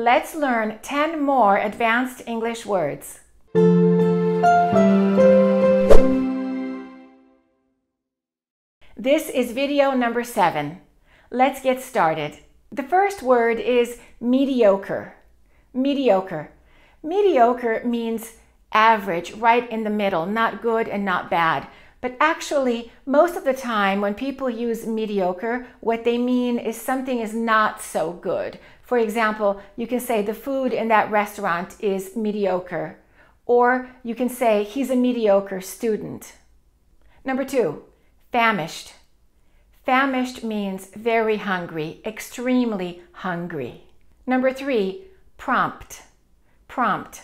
Let's learn 10 more advanced English words. This is video number 7. Let's get started. The first word is mediocre. Mediocre. Mediocre means average, right in the middle, not good and not bad. But actually, most of the time when people use mediocre, what they mean is something is not so good. For example, you can say the food in that restaurant is mediocre. Or you can say he's a mediocre student. Number 2, famished. Famished means very hungry, extremely hungry. Number 3, prompt. Prompt.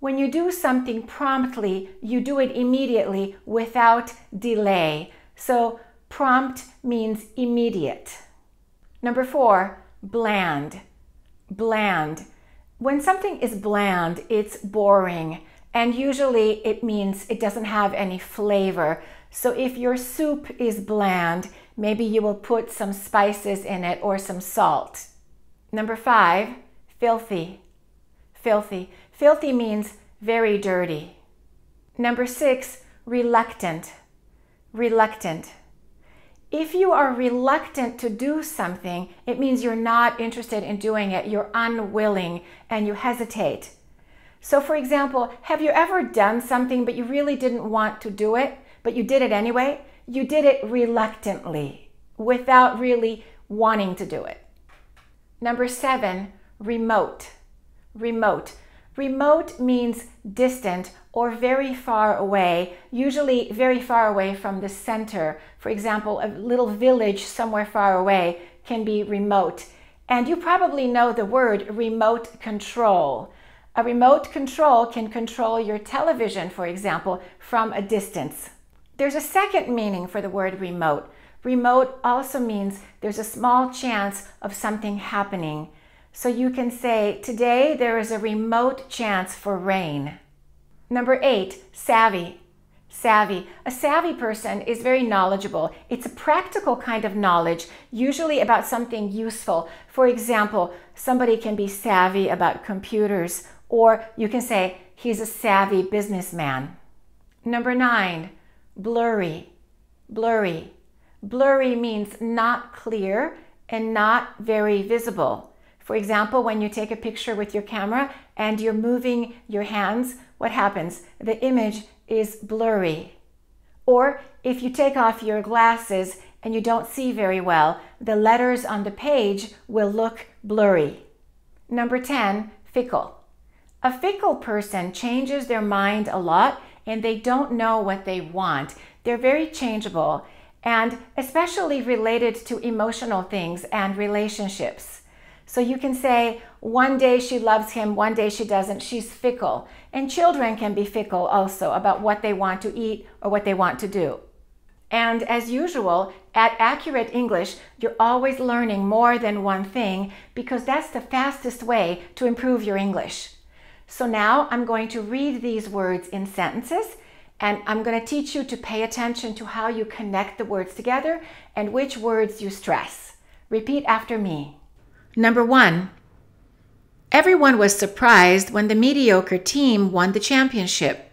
When you do something promptly, you do it immediately without delay. So prompt means immediate. Number 4, bland. Bland. When something is bland, it's boring, and usually it means it doesn't have any flavor. So if your soup is bland, maybe you will put some spices in it or some salt. Number 5, filthy. Filthy. Filthy means very dirty. Number 6, reluctant. Reluctant. If you are reluctant to do something, it means you're not interested in doing it, you're unwilling, and you hesitate. So for example, have you ever done something but you really didn't want to do it, but you did it anyway? You did it reluctantly, without really wanting to do it. Number 7, remote. Remote. Remote means distant or very far away, usually very far away from the center. For example, a little village somewhere far away can be remote. And you probably know the word remote control. A remote control can control your television, for example, from a distance. There's a second meaning for the word remote. Remote also means there's a small chance of something happening. So you can say, today there is a remote chance for rain. Number 8, savvy. Savvy. A savvy person is very knowledgeable. It's a practical kind of knowledge, usually about something useful. For example, somebody can be savvy about computers, or you can say, he's a savvy businessman. Number 9, blurry. Blurry. Blurry means not clear and not very visible. For example, when you take a picture with your camera and you're moving your hands, what happens? The image is blurry. Or if you take off your glasses and you don't see very well, the letters on the page will look blurry. Number 10, fickle. A fickle person changes their mind a lot and they don't know what they want. They're very changeable, and especially related to emotional things and relationships. So you can say, one day she loves him, one day she doesn't. She's fickle. And children can be fickle also about what they want to eat or what they want to do. And as usual, at Accurate English, you're always learning more than one thing because that's the fastest way to improve your English. So now I'm going to read these words in sentences, and I'm going to teach you to pay attention to how you connect the words together and which words you stress. Repeat after me. Number 1, everyone was surprised when the mediocre team won the championship.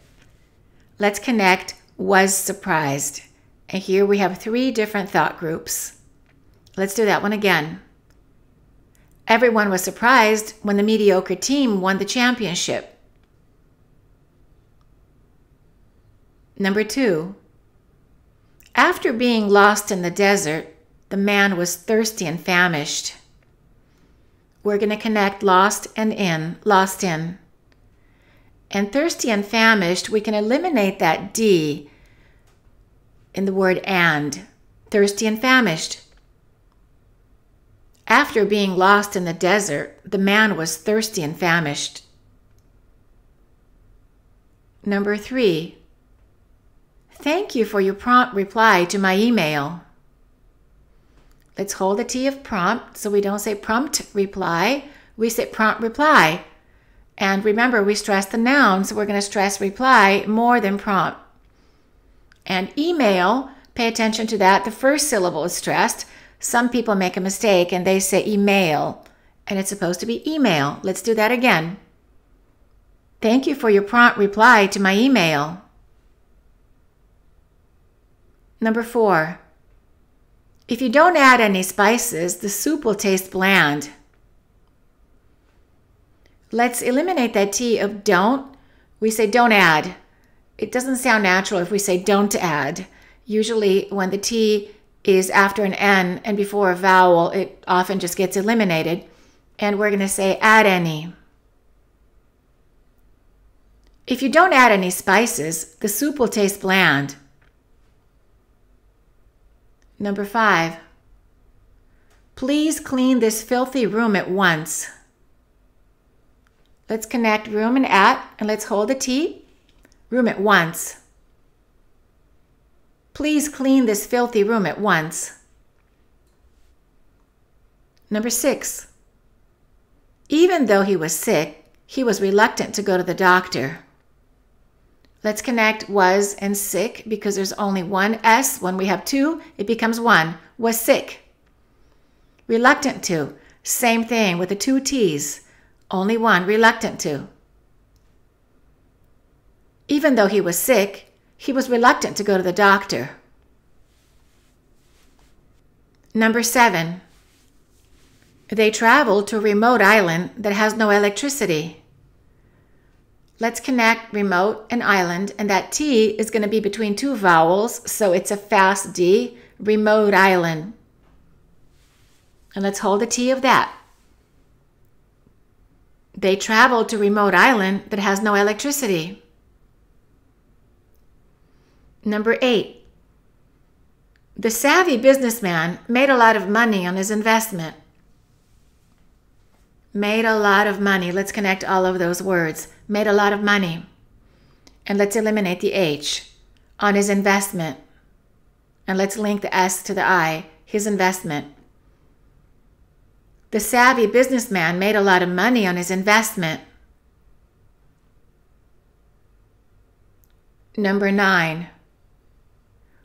Let's connect was surprised. And here we have 3 different thought groups. Let's do that one again. Everyone was surprised when the mediocre team won the championship. Number 2, after being lost in the desert, the man was thirsty and famished. We're going to connect lost and in, lost in. And thirsty and famished, we can eliminate that D in the word and. Thirsty and famished. After being lost in the desert, the man was thirsty and famished. Number 3, thank you for your prompt reply to my email. Let's hold the T of prompt, so we don't say prompt reply, we say prompt reply. And remember, we stress the noun, so we're going to stress reply more than prompt. And email, pay attention to that, the first syllable is stressed. Some people make a mistake and they say email, and it's supposed to be email. Let's do that again. Thank you for your prompt reply to my email. Number 4. If you don't add any spices, the soup will taste bland. Let's eliminate that T of don't. We say don't add. It doesn't sound natural if we say don't add. Usually when the T is after an N and before a vowel, it often just gets eliminated. And we're going to say add any. If you don't add any spices, the soup will taste bland. Number 5. Please clean this filthy room at once. Let's connect room and at, and let's hold the T. Room at once. Please clean this filthy room at once. Number 6. Even though he was sick, he was reluctant to go to the doctor. Let's connect was and sick because there's only one S. When we have two, it becomes one. Was sick. Reluctant to. Same thing with the two T's. Only one. Reluctant to. Even though he was sick, he was reluctant to go to the doctor. Number 7. They traveled to a remote island that has no electricity. Let's connect remote and island, and that T is going to be between two vowels, so it's a fast D, remote island. And let's hold the T of that. They traveled to a remote island that has no electricity. Number 8. The savvy businessman made a lot of money on his investment. Made a lot of money. Let's connect all of those words. Made a lot of money. And let's eliminate the H on his investment. And let's link the S to the I, his investment. The savvy businessman made a lot of money on his investment. Number 9.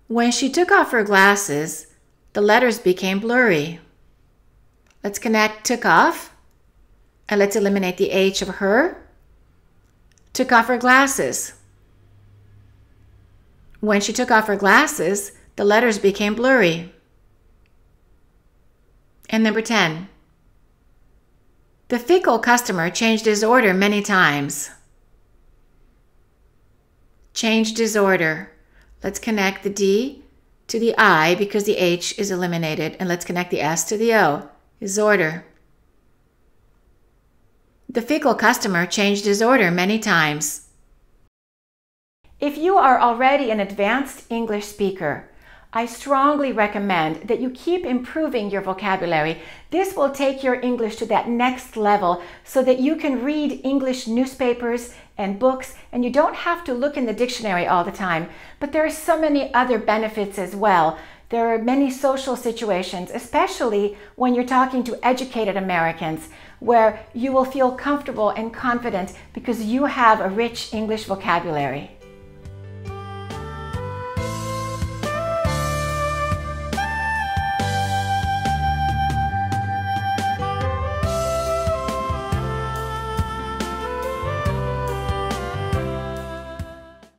When she took off her glasses, the letters became blurry. Let's connect took off. And let's eliminate the H of her. Took off her glasses. When she took off her glasses, the letters became blurry. And number 10. The fickle customer changed his order many times. Changed his order. Let's connect the D to the I because the H is eliminated. And let's connect the S to the O. His order. The fickle customer changed his order many times. If you are already an advanced English speaker, I strongly recommend that you keep improving your vocabulary. This will take your English to that next level so that you can read English newspapers and books, and you don't have to look in the dictionary all the time. But there are so many other benefits as well. There are many social situations, especially when you're talking to educated Americans, where you will feel comfortable and confident because you have a rich English vocabulary.